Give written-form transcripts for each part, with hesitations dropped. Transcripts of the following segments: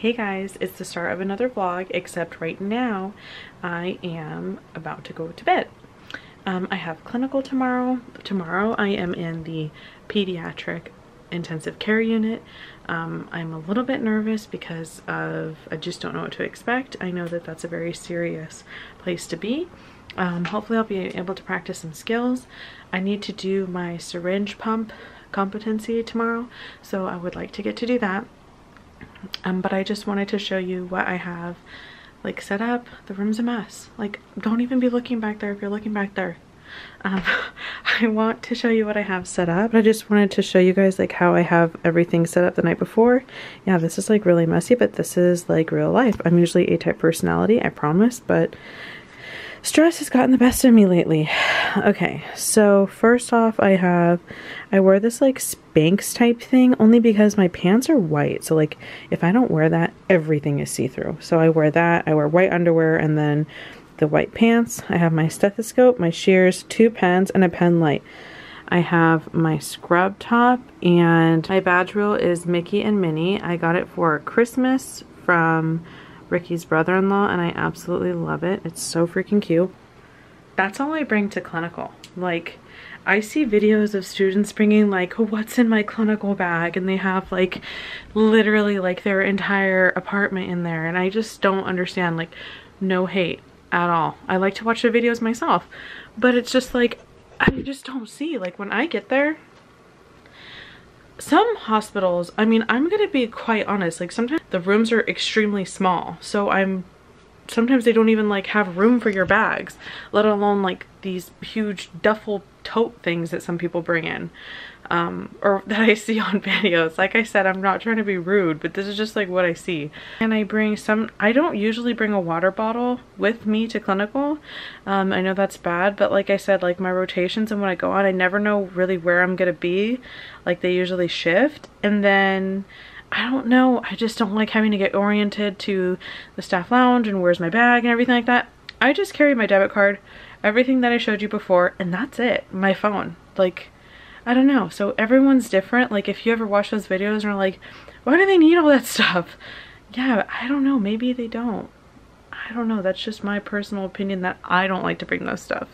Hey guys, it's the start of another vlog, except right now I am about to go to bed. I have clinical tomorrow. Tomorrow I am in the pediatric intensive care unit. I'm a little bit nervous because I just don't know what to expect. I know that that's a very serious place to be. Hopefully I'll be able to practice some skills. I need to do my syringe pump competency tomorrow, so I would like to get to do that. But I just wanted to show you what I have like set up. The room's a mess. Like, don't even be looking back there if you're looking back there. I want to show you what I have set up. I just wanted to show you guys like how I have everything set up the night before. Yeah, this is like really messy, but this is like real life. I'm usually A-type personality, I promise, but stress has gotten the best of me lately. Okay, so first off, I wear this like Spanx type thing only because my pants are white. So like if I don't wear that, everything is see-through. So I wear that, I wear white underwear and then the white pants. I have my stethoscope, my shears, two pens, and a pen light. I have my scrub top, and my badge reel is Mickey and Minnie. I got it for Christmas from Ricky's brother-in-law, and I absolutely love it. It's so freaking cute. That's all I bring to clinical. Like, I see videos of students bringing like, what's in my clinical bag, and they have like literally like their entire apartment in there, and I just don't understand. Like, no hate at all. I like to watch the videos myself, but it's just like, I just don't see. Like, when I get there, some hospitals, I mean, I'm gonna be quite honest, like sometimes the rooms are extremely small, so sometimes they don't even like have room for your bags, let alone like these huge duffel tote things that some people bring in, or that I see on videos. Like I said, I'm not trying to be rude, but this is just like what I see. And I don't usually bring a water bottle with me to clinical. I know that's bad, but like I said, like my rotations and when I go on, I never know really where I'm gonna be. Like, they usually shift, and then I don't know, I just don't like having to get oriented to the staff lounge and where's my bag and everything like that. I just carry my debit card, everything that I showed you before, and that's it. My phone. Like, I don't know. So everyone's different. Like, if you ever watch those videos and are like, why do they need all that stuff? Yeah, I don't know. Maybe they don't. I don't know. That's just my personal opinion that I don't like to bring those stuff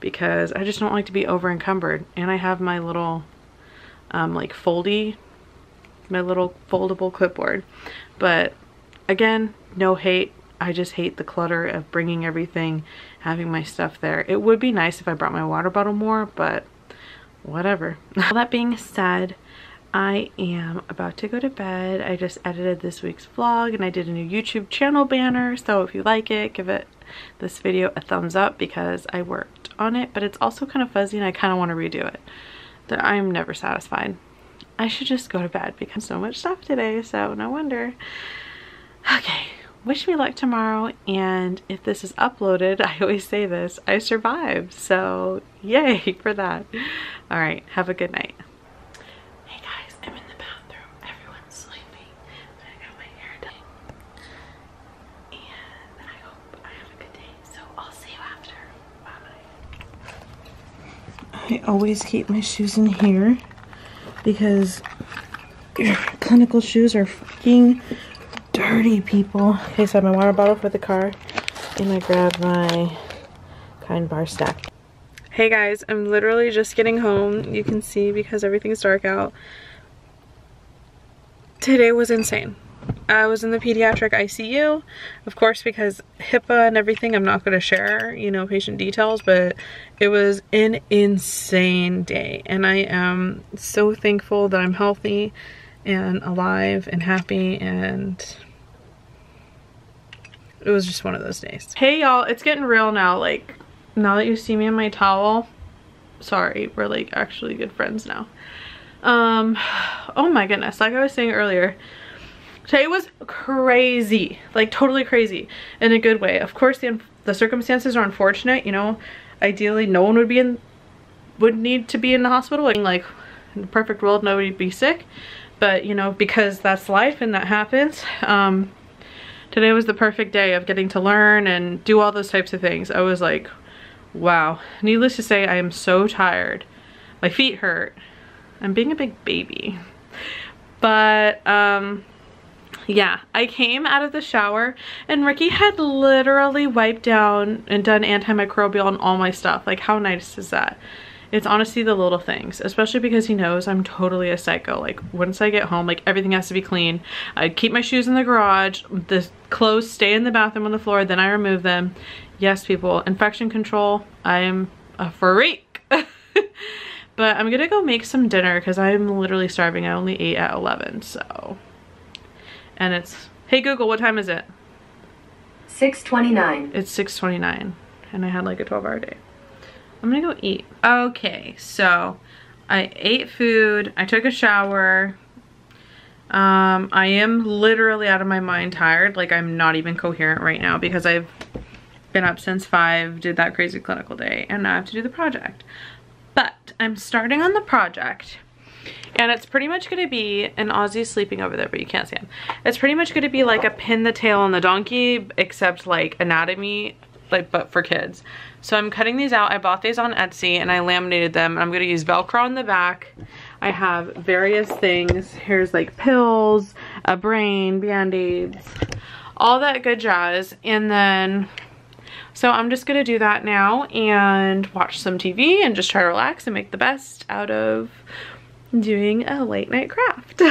because I just don't like to be over encumbered. And I have my little like my little foldable clipboard. But again, no hate. I just hate the clutter of bringing everything, having my stuff there. It would be nice if I brought my water bottle more, but whatever. All that being said, I am about to go to bed. I just edited this week's vlog and I did a new YouTube channel banner. So if you like it, give this video a thumbs up because I worked on it, but it's also kind of fuzzy and I kind of want to redo it. I'm never satisfied. I should just go to bed because so much stuff today, so no wonder. Okay. Wish me luck tomorrow, and if this is uploaded, I always say this, I survived, so yay for that. All right, have a good night. Hey guys, I'm in the bathroom. Everyone's sleeping, but I got my hair done, and I hope I have a good day, so I'll see you after. Bye-bye. I always keep my shoes in here because your clinical shoes are freaking dirty, people. Okay, so I have my water bottle for the car, and I grab my Kind Bar stack. Hey guys, I'm literally just getting home. You can see because everything's dark out. Today was insane. I was in the pediatric ICU, of course, because HIPAA and everything, I'm not going to share, you know, patient details, but it was an insane day, and I am so thankful that I'm healthy and alive and happy, and it was just one of those days. Hey y'all, it's getting real now. Like, now that you see me in my towel, sorry, we're like actually good friends now. Oh my goodness, like I was saying earlier, today was crazy, like totally crazy in a good way. Of course, the circumstances are unfortunate, you know. Ideally, no one would need to be in the hospital. Like, in the perfect world, nobody would be sick, but you know, because that's life and that happens. Today was the perfect day of getting to learn and do all those types of things. I was like, wow. Needless to say, I am so tired. My feet hurt. I'm being a big baby. But yeah, I came out of the shower and Ricky had literally wiped down and done antimicrobial on all my stuff. Like, how nice is that? It's honestly the little things, especially because he knows I'm totally a psycho. Like, once I get home, like, everything has to be clean. I keep my shoes in the garage, the clothes stay in the bathroom on the floor, then I remove them. Yes, people, infection control, I am a freak. But I'm gonna go make some dinner because I'm literally starving. I only ate at 11, so. And it's, hey Google, what time is it? 6:29. It's 6:29, and I had like a 12-hour day. I'm gonna go eat. Okay, so I ate food, I took a shower. I am literally out of my mind tired. Like, I'm not even coherent right now because I've been up since 5, did that crazy clinical day, and now I have to do the project. But I'm starting on the project, and it's pretty much gonna be, and Ozzy's sleeping over there, but you can't see him. It's pretty much gonna be like a pin the tail on the donkey, except like anatomy, like, but for kids. So I'm cutting these out. I bought these on Etsy and I laminated them. I'm gonna use Velcro on the back. I have various things. Here's like pills, a brain, band-aids, all that good jazz. And then, so I'm just gonna do that now and watch some TV and just try to relax and make the best out of doing a late night craft.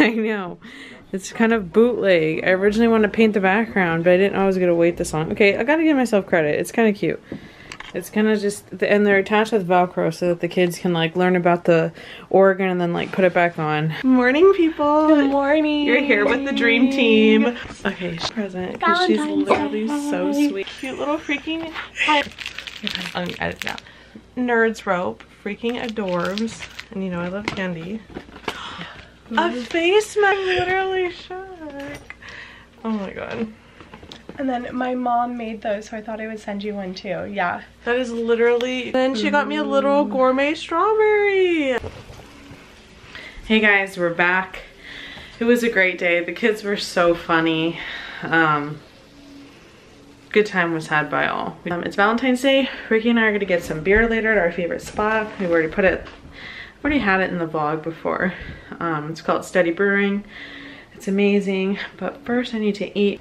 I know, it's kind of bootleg. I originally wanted to paint the background, but I didn't know I was gonna wait this long. Okay, I gotta give myself credit. It's kind of cute. It's kind of just, and they're attached with Velcro so that the kids can like learn about the organ and then like put it back on. Morning, people. Good morning. You're here with the dream team. Okay, she's present because she's literally so sweet. Cute little freaking I'm gonna edit that. Nerds rope, freaking adorbs, and you know I love candy. A face mask, literally shook. Oh my god. And then my mom made those, so I thought I would send you one too. Yeah. That is literally. Then she got me a little gourmet strawberry. Hey guys, we're back. It was a great day. The kids were so funny. Good time was had by all. It's Valentine's Day. Ricky and I are gonna get some beer later at our favorite spot. We've already put it. I've already had it in the vlog before. It's called Steady Brewing. It's amazing, but first I need to eat.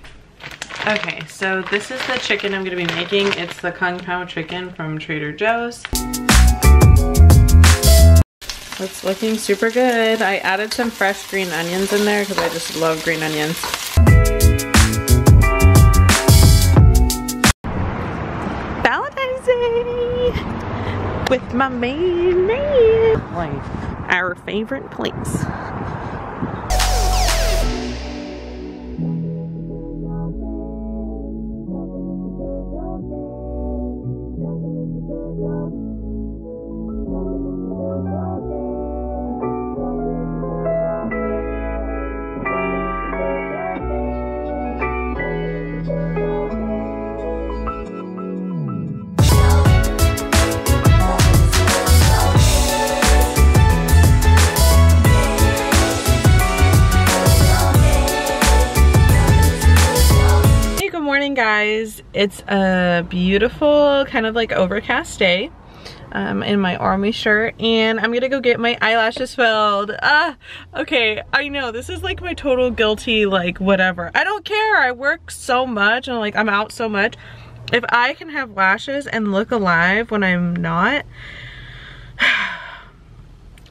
Okay, so this is the chicken I'm gonna be making. It's the Kung Pao chicken from Trader Joe's. It's looking super good. I added some fresh green onions in there because I just love green onions. Valentine's Day! With my main man. Life. Our favorite place. Guys, it's a beautiful kind of like overcast day. I'm in my army shirt and I'm gonna go get my eyelashes filled. Okay, I know this is like my total guilty, like, whatever. I don't care. I work so much and like I'm out so much. If I can have lashes and look alive when I'm not,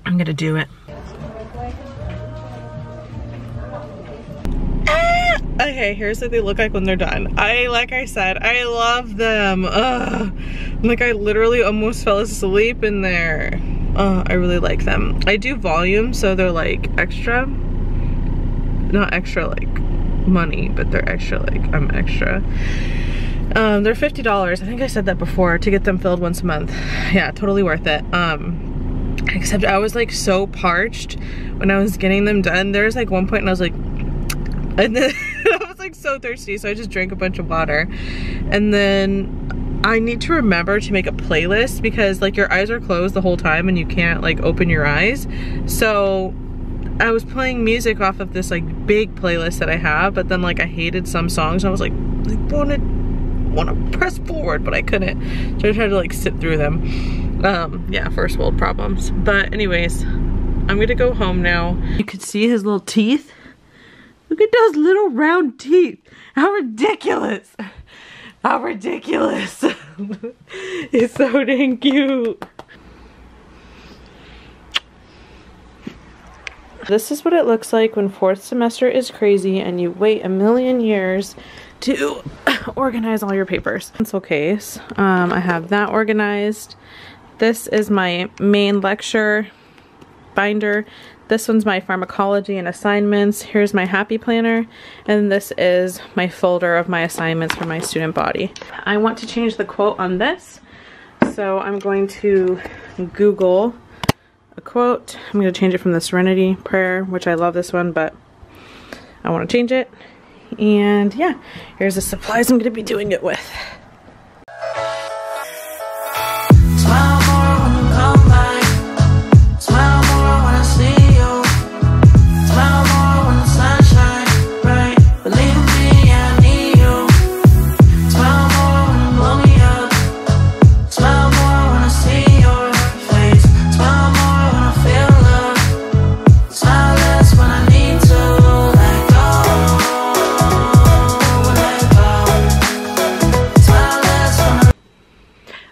I'm gonna do it. Okay, here's what they look like when they're done. Like I said, I love them. Ugh. Like, I literally almost fell asleep in there. I really like them. I do volume, so they're like extra. Not extra like money, but they're extra like I'm extra. They're $50. I think I said that before, to get them filled once a month. Yeah, totally worth it. Except I was like so parched when I was getting them done. There was like one point and I was like, so thirsty, so I just drank a bunch of water. And then I need to remember to make a playlist because like your eyes are closed the whole time and you can't like open your eyes. So I was playing music off of this like big playlist that I have, but then like I hated some songs and I was like, I want to press forward, but I couldn't. So I tried to like sit through them. Yeah, first world problems. But anyways, I'm gonna go home now. You could see his little teeth. Look at those little round teeth. How ridiculous. How ridiculous. It's so dang cute. This is what it looks like when fourth semester is crazy and you wait a million years to organize all your papers. Pencil case. I have that organized. This is my main lecture binder. This one's my pharmacology and assignments. Here's my happy planner. And this is my folder of my assignments for my student body. I want to change the quote on this. So I'm going to Google a quote. I'm going to change it from the Serenity Prayer, which I love this one, but I want to change it. And yeah, here's the supplies I'm going to be doing it with.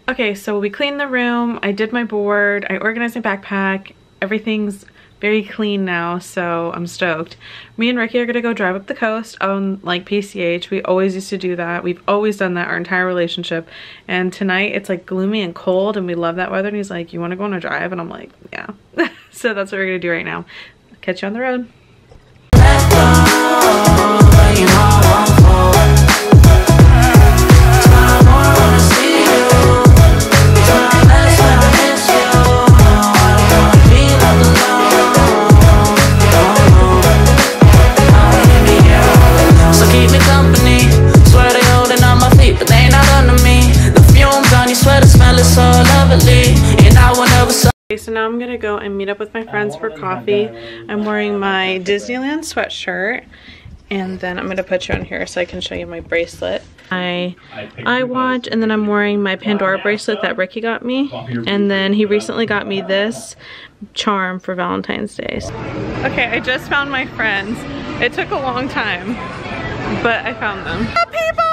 Okay, so we cleaned the room, I did my board, I organized my backpack, everything's very clean now, so I'm stoked. Me and Ricky are gonna go drive up the coast on like PCH. We always used to do that. We've always done that our entire relationship. And tonight it's like gloomy and cold and we love that weather, and he's like, you wanna go on a drive? And I'm like, yeah. So that's what we're gonna do right now. Catch you on the road. Okay, so now I'm gonna go and meet up with my friends for coffee. I'm wearing my Disneyland sweatshirt, and then I'm gonna put you on here so I can show you my bracelet. My iWatch, and then I'm wearing my Pandora bracelet that Ricky got me, and then he recently got me this charm for Valentine's Day. Okay, I just found my friends. It took a long time, but I found them. People!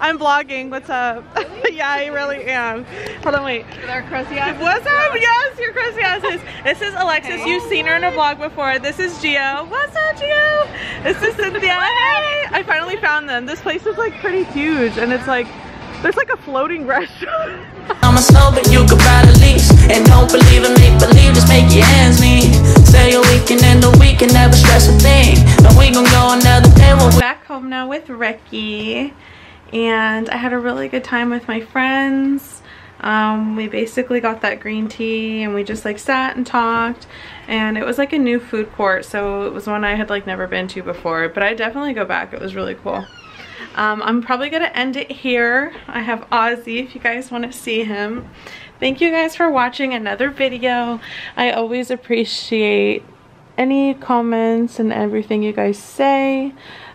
I'm vlogging, what's up? Yeah, I really am. Hold on, wait. With our crusty asses. What's up? Yes, your crusty asses. This is Alexis. Hey. You've seen her in a vlog before. This is Gio. What's up, Gio? This is Cynthia. Hey! I finally found them. This place is like pretty huge, and it's like, there's like a floating restaurant. I'm a slow, but you could buy the lease. And don't believe in make believe, just make your hands meet. Say your weekend and the week and never stress a thing. And we gon' go another day. We're back home now with Ricky. And I had a really good time with my friends. We basically got that green tea and we just like sat and talked, and it was like a new food court, so it was one I had like never been to before, but I definitely go back. It was really cool. I'm probably gonna end it here. I have Ozzy if you guys want to see him. Thank you guys for watching another video. I always appreciate any comments and everything you guys say.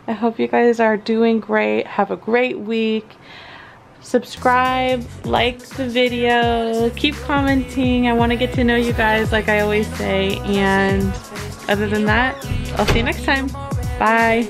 I hope you guys are doing great. Have a great week. Subscribe, like the video, keep commenting. I want to get to know you guys like I always say. And other than that, I'll see you next time. Bye.